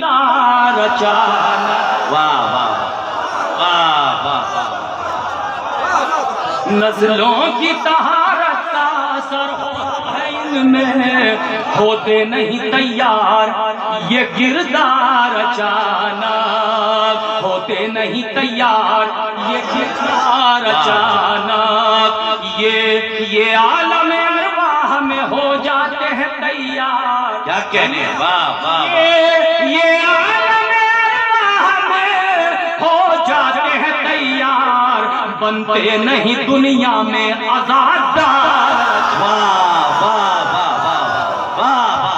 क्या रचाना। वाह वाह वाह वाह। नस्लों की तहारत का असर है इनमें, होते नहीं तैयार ये किरदार रचाना, होते नहीं तैयार ये किरदार रचाना। ये आलम अरवाह में हो जाते हैं तैयार। क्या कहने, वाह वाह। ये आलम अरवाह में हो जाते हैं तैयार, बनते नहीं दुनिया में आजाद। वाह वाह वाह वाह वाह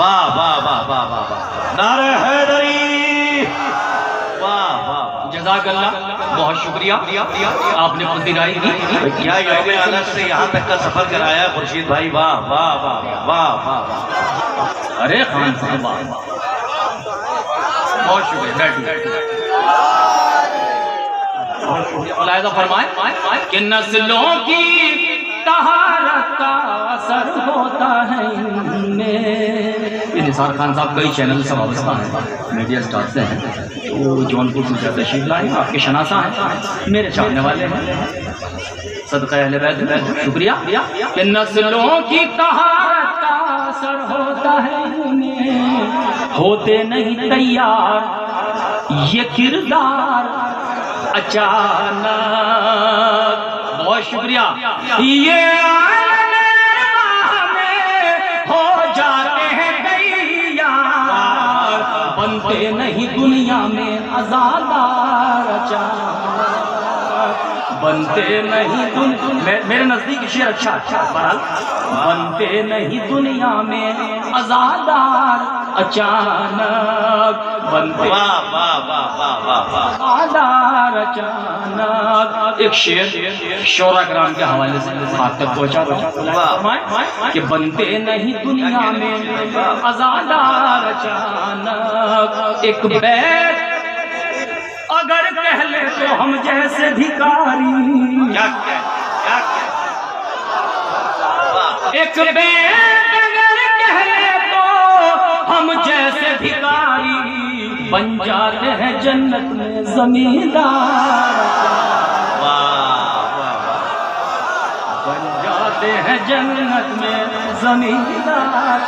वाह वाह वाह वाह। नारे हैदरी। जज़ाकल्लाह, बहुत शुक्रिया आपने मुद्दिराई क्या योमे आनंद से यहाँ तक का सफर कराया खुर्शीद भाई। वाह वाह वाह वाह वाह। अरे खान साहब वाह, बहुत शुक्रिया, बहुत शुक्रिया। मुलायदा फरमाए कि नस्लों की तहारत का असर होता है इनमें। निसार खान साहब कई चैनल से वाबस्ता हैं, मीडिया स्टार से हैं, तो जौनपुर से तशरीफ लाए, आपके शनासा हैं, मेरे चाहने वाले हैं। सदका अहले बैत, शुक्रिया। कि नस्लों की तहारत का असर होता है इनमें, होते नहीं तैयार ये किरदार अचानक। बहुत शुक्रिया। ये बनते नहीं दुनिया में आजादा रचाना, बनते नहीं मेरे नजदीक शेर अच्छा अच्छा बहरहाल। बनते नहीं दुनिया में आजादा अचानक, बनते आजादा अचानक। एक शेर शोरा कराम के हवाले से आप तक पहुँचा कि बनते नहीं दुनिया में आजादा अचानक। एक बैत अगर कह ले तो हम जैसे भिखारी। एक बेट अगर कह ले तो हम जैसे भिखारी, बन जाते हैं जन्नत में जमींदार। बन जाते हैं जन्नत में जमींदार।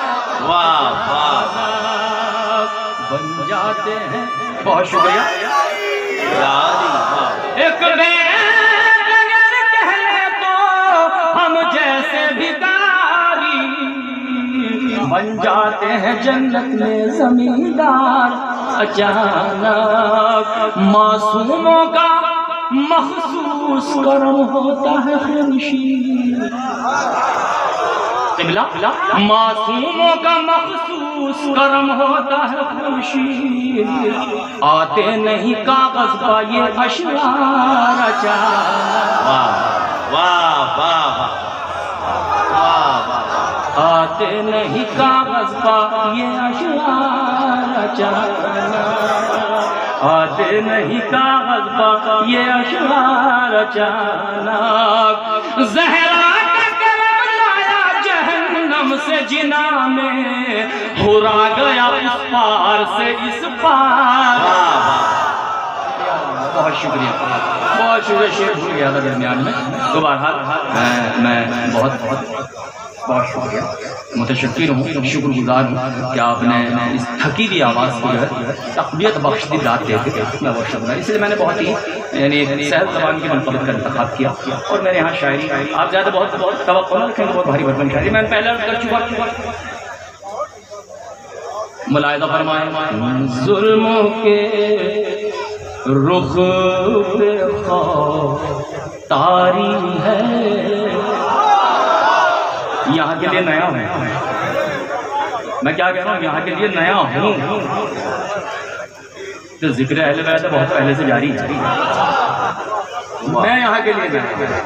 वाह वाह। बन जाते हैं। बहुत शुक्रिया। एक बेगर कह ले तो हम जैसे भिखारी, बन जाते हैं जन्नत में जमींदार अचानक। मासूमों का मखसूस करम होता है खुर्शीद। मासूमों का मखसूस करम होता है खुर्शीद, आते नहीं कागज का ये अशआर अचानक। वाह वाह वाह। आते नहीं कागज का ये अशआर अचानक, आते नहीं कागज का ये अशआर अचानक। जहरा से जिना में हुरा गया इस पार से इस पार। बहुत शुक्रिया, बहुत शुक्रिया। शेर भूल गया था दरमियान में, दोबारा मैं बहुत शुक्रिया मुतशक्किर हूँ, शुक्रगुजार हूँ कि आपने इस थकीली आवाज़ को जो है तक़वियत बख्श दी, रात देते मैं बहुत शुक्रिया। इसलिए मैंने बहुत ही यानी सहज ज़बान की मनपसंद का इंतखाब किया और मैंने यहाँ शायरी आप ज़्यादा बहुत तवक्को न रखें, बहुत भारी भरकम शायरी मैंने पहले कर चुका। मुलायदा फरमाएं जुल्मों के रुख पे तारी है। यहाँ के लिए नया हूँ मैं, क्या कह रहा हूँ, यहाँ के लिए नया हूँ तो जिक्र अहले बैत बहुत पहले से जारी है, मैं यहाँ के लिए नया।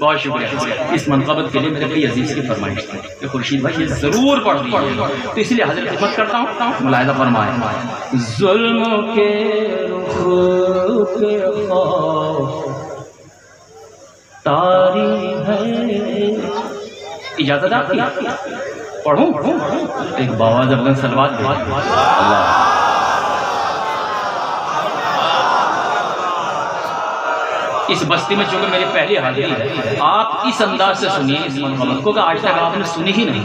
बहुत शुक्रिया इस मनकबत के लिए। मेरे बड़ी अजीज़ की फरमाइश थी कि खुर्शीद भाई ये ज़रूर पढ़ती है, तो इसलिए हाजिर खिदमत करता हूँ। मुलाहिज़ा फरमाएं जुल्म के रुख पे तारी है। इजाजत आपकी पढ़ूं एक बावाज़ अफगान सलवात। इस बस्ती में चूंकि मेरी पहली हाजिरी है, आप इस अंदाज से सुनिए इस मनोरम को, आज तक आपने सुनी ही नहीं,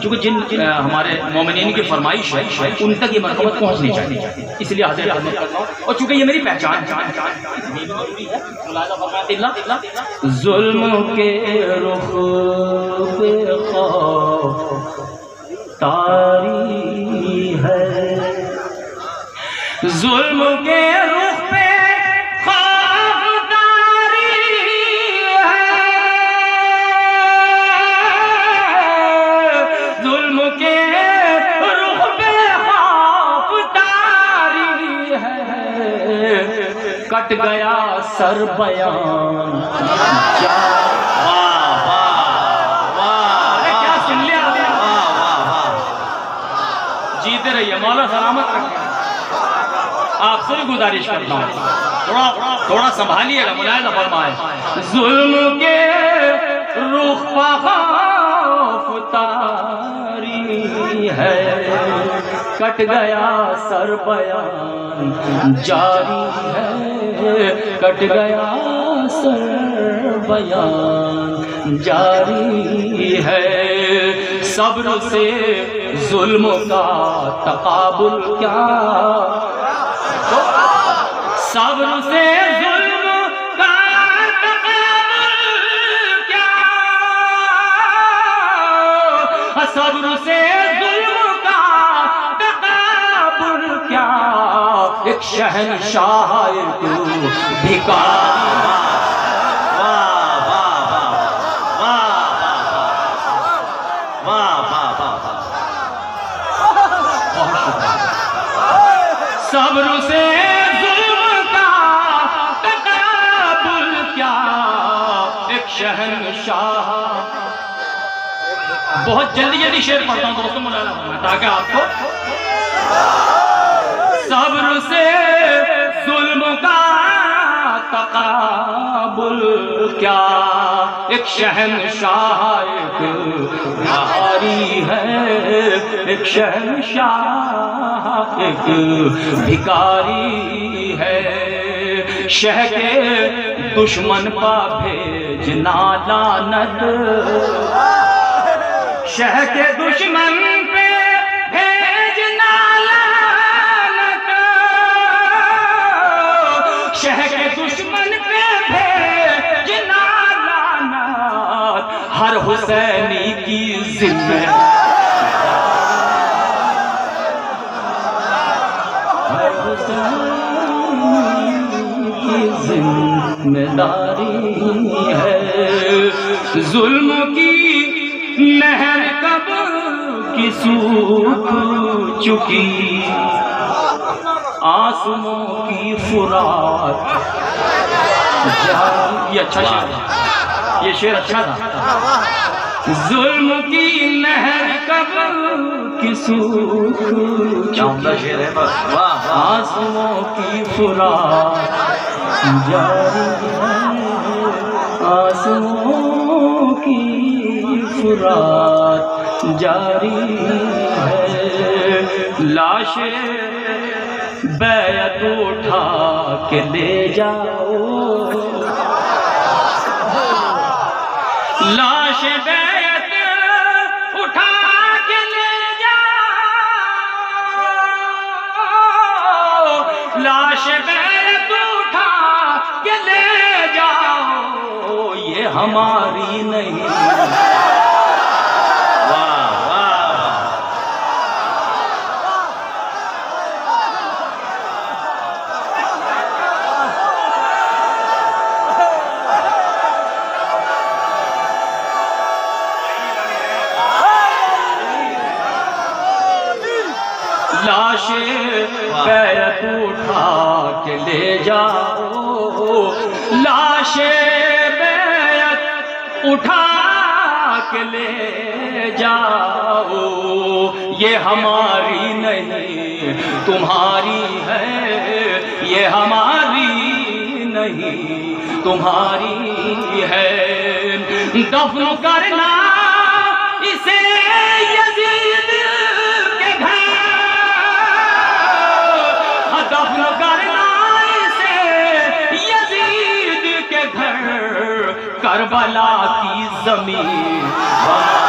क्योंकि जिन हमारे मोमिनीन की फरमाइश है उन तक ये मरकबत पहुंचनी चाहिए, इसलिए हाजिर और चूंकि ये मेरी पहचान है। जुल्म के रुख पे खौफ तारी है, जुल्म के रुख पे कट गया सर बयान। अरे क्या सुन लिया, जीते रहिए मौला सलामत रखे। आपसे भी गुजारिश करता हूँ थोड़ा संभालिएगा, मुलायम फरमाए। जुल्म के रुख पे खौफ तारी है, कट गया सर बयान जारी है, कट गया सर बयान जारी है। सब्र से जुल्म का तकाबुल क्या, सब्र से जुल्म का तकाबुल क्या, सब्र से एक शहनशाह तू भिखारी। सब्र से जुल्म का तकाबुल क्या, एक शहनशाह। बहुत जल्दी जल्दी शेर पढ़ता हूँ दोस्तों मुलाकात, ताकि आपको। सब्र से जुल्म का तकाबुल क्या, एक शहनशाह भिखारी है, एक शहनशाह भिखारी है। शह के दुश्मन पा भेजना लानत, शह के दुश्मन हर हुसैनी की जिम्मे, हर हुसैनी की जिम्मेदारी है। जुल्म की नहर कब की सूख चुकी, आंसुओं की फुरात जारी। अच्छा शेर, ये शेर अच्छा था। जुल्म की नहर कब की सूख चुकी, आंसुओं की फुरात जारी है, आंसुओं की फुरात जारी है। लाशे बैत उठा के ले जाओ, लाश बैत उठा के ले जाओ, लाश बैत उठा के ले जाओ, ये हमारी नहीं। वाह बैत उठा के ले जाओ, लाशे बैत उठा के ले जाओ, ये हमारी नहीं तुम्हारी है, ये हमारी नहीं तुम्हारी है। दफन करना इसे यजीद के घर दफन करना, इसे यजीद के घर करबला की जमीन।